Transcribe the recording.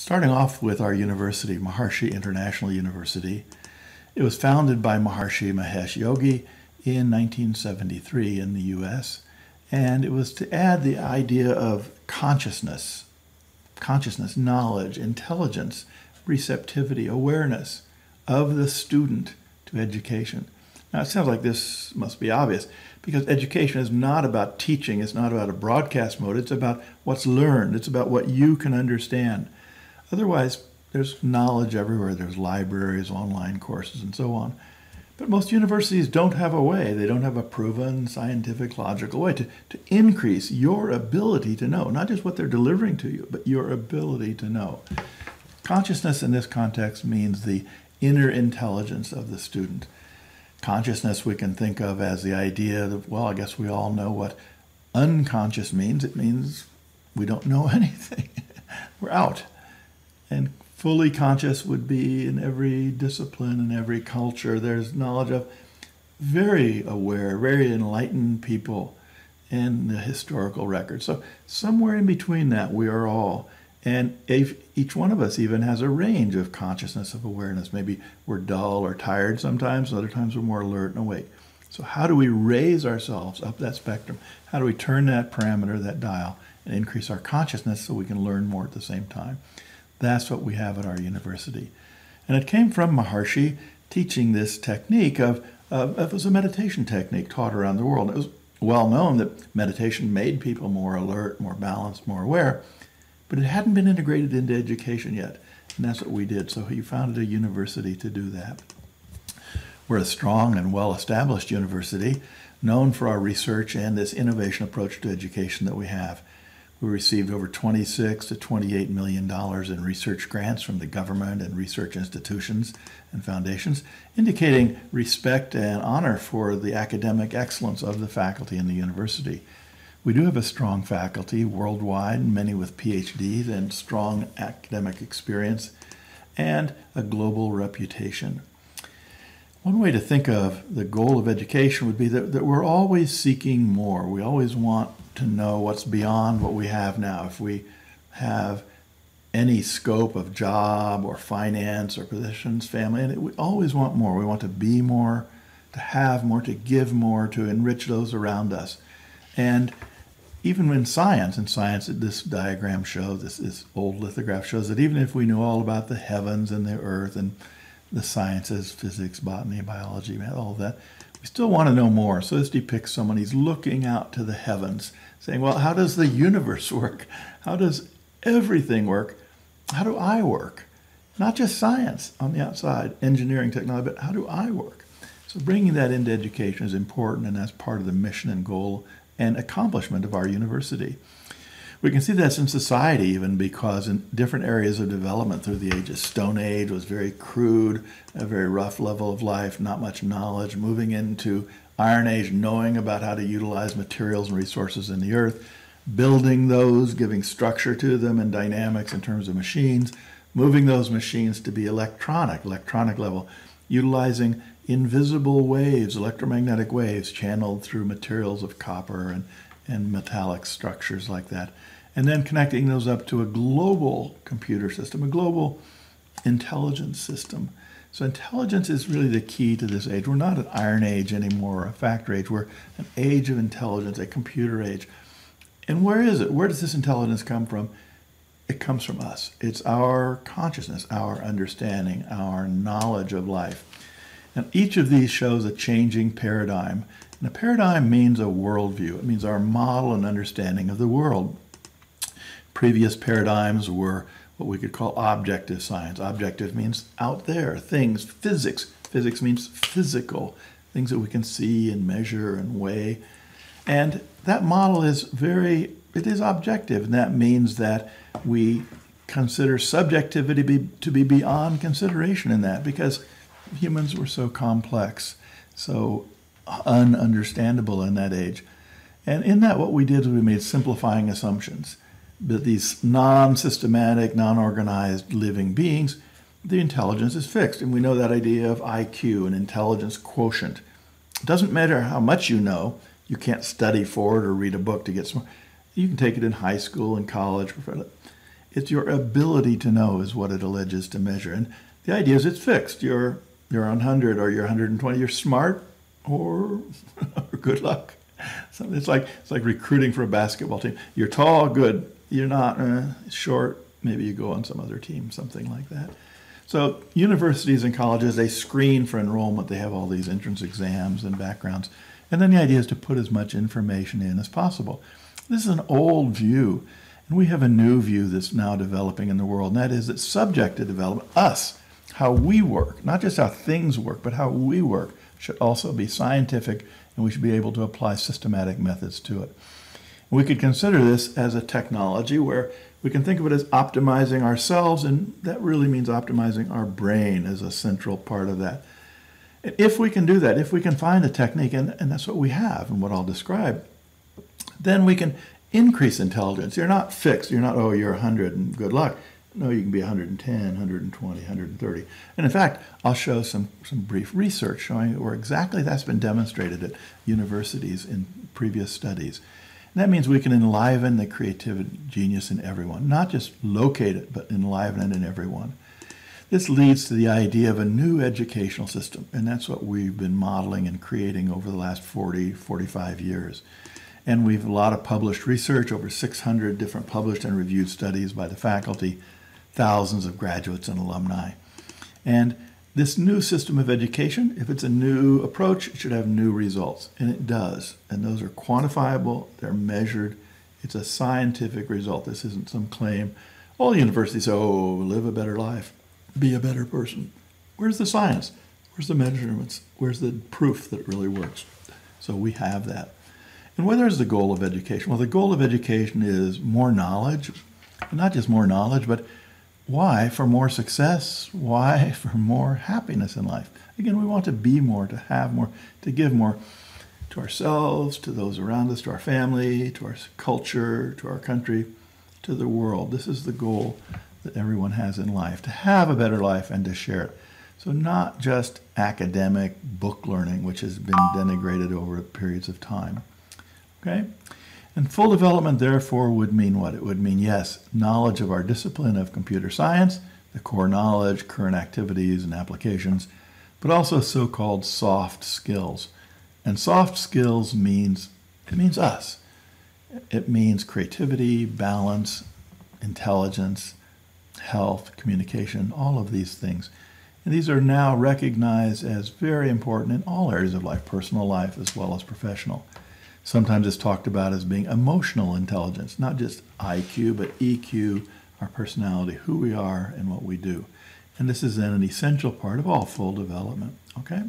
Starting off with our university, Maharishi International University, it was founded by Maharishi Mahesh Yogi in 1973 in the U.S., and it was to add the idea of consciousness, knowledge, intelligence, receptivity, awareness of the student to education. Now, it sounds like this must be obvious, because education is not about teaching. It's not about a broadcast mode. It's about what's learned. It's about what you can understand. Otherwise, there's knowledge everywhere. There's libraries, online courses, and so on. But most universities don't have a way. They don't have a proven, scientific, logical way to increase your ability to know, not just what they're delivering to you, but your ability to know. Consciousness in this context means the inner intelligence of the student. Consciousness we can think of as the idea that, well, I guess we all know what unconscious means. It means we don't know anything. We're out. And fully conscious would be in every discipline, in every culture. There's knowledge of very aware, very enlightened people in the historical record. So somewhere in between that, we are all. And each one of us even has a range of consciousness, of awareness. Maybe we're dull or tired sometimes, other times we're more alert and awake. So how do we raise ourselves up that spectrum? How do we turn that parameter, that dial, and increase our consciousness so we can learn more at the same time? That's what we have at our university. And it came from Maharishi teaching this technique of it was a meditation technique taught around the world. It was well known that meditation made people more alert, more balanced, more aware. But it hadn't been integrated into education yet, and that's what we did. So he founded a university to do that. We're a strong and well-established university, known for our research and this innovation approach to education that we have. We received over $26 to $28 million in research grants from the government and research institutions and foundations, indicating respect and honor for the academic excellence of the faculty in the university. We do have a strong faculty worldwide, many with PhDs and strong academic experience, and a global reputation. One way to think of the goal of education would be that we're always seeking more. We always want to know what's beyond what we have now. If we have any scope of job or finance or positions, family, and we always want more. We want to be more, to have more, to give more, to enrich those around us. And even in science, this diagram shows, this old lithograph shows that even if we knew all about the heavens and the earth and the sciences, physics, botany, biology, all of that, we still want to know more. So this depicts someone, he's looking out to the heavens, saying, well, how does the universe work? How does everything work? How do I work? Not just science on the outside, engineering, technology, but how do I work? So bringing that into education is important, and that's part of the mission and goal and accomplishment of our university. We can see this in society even, because in different areas of development through the ages, Stone Age was very crude, a very rough level of life, not much knowledge, moving into Iron Age, knowing about how to utilize materials and resources in the earth, building those, giving structure to them and dynamics in terms of machines, moving those machines to be electronic level, utilizing invisible waves, electromagnetic waves channeled through materials of copper and metallic structures like that. And then connecting those up to a global computer system, a global intelligence system. So intelligence is really the key to this age. We're not an Iron Age anymore, a factory age. We're an age of intelligence, a computer age. And where is it? Where does this intelligence come from? It comes from us. It's our consciousness, our understanding, our knowledge of life. And each of these shows a changing paradigm. And a paradigm means a worldview. It means our model and understanding of the world. Previous paradigms were what we could call objective science. Objective means out there, things, physics. Physics means physical, things that we can see and measure and weigh. And that model is it is objective. And that means that we consider subjectivity to be beyond consideration in that, because humans were so complex, so ununderstandable in that age. And in that, what we did was we made simplifying assumptions. But these non-systematic, non-organized living beings, the intelligence is fixed. And we know that idea of IQ, an intelligence quotient. It doesn't matter how much you know. You can't study for it or read a book to get smart. You can take it in high school and college. It's your ability to know is what it alleges to measure. And the idea is it's fixed. You're on 100 or you're 120. You're smart or good luck. So it's like recruiting for a basketball team. You're tall, good. You're not short. Maybe you go on some other team, something like that. So universities and colleges, they screen for enrollment. They have all these entrance exams and backgrounds. And then the idea is to put as much information in as possible. This is an old view. And we have a new view that's now developing in the world, and that is that subjective development, us, how we work, not just how things work, but how we work, should also be scientific, and we should be able to apply systematic methods to it. And we could consider this as a technology where we can think of it as optimizing ourselves, and that really means optimizing our brain as a central part of that. And if we can do that, if we can find a technique, and that's what we have and what I'll describe, then we can increase intelligence. You're not fixed. You're not, oh, you're 100 and good luck. No, you can be 110, 120, 130. And in fact, I'll show some brief research showing where exactly that's been demonstrated at universities in previous studies. And that means we can enliven the creative genius in everyone, not just locate it, but enliven it in everyone. This leads to the idea of a new educational system, and that's what we've been modeling and creating over the last 40, 45 years. And we've a lot of published research, over 600 different published and reviewed studies by the faculty, thousands of graduates and alumni. And this new system of education, if it's a new approach, it should have new results. And it does. And those are quantifiable. They're measured. It's a scientific result. This isn't some claim. All universities say, oh, live a better life. Be a better person. Where's the science? Where's the measurements? Where's the proof that it really works? So we have that. And what is the goal of education? Well, the goal of education is more knowledge, and not just more knowledge, but why for more success, why for more happiness in life. Again, we want to be more, to have more, to give more to ourselves, to those around us, to our family, to our culture, to our country, to the world. This is the goal that everyone has in life, to have a better life and to share it. So not just academic book learning, which has been denigrated over periods of time. Okay? And full development, therefore, would mean what? It would mean, yes, knowledge of our discipline of computer science, the core knowledge, current activities and applications, but also so-called soft skills. And soft skills means, it means us. It means creativity, balance, intelligence, health, communication, all of these things. And these are now recognized as very important in all areas of life, personal life as well as professional. Sometimes it's talked about as being emotional intelligence, not just IQ, but EQ, our personality, who we are and what we do. And this is then an essential part of all full development, okay?